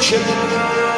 Sure.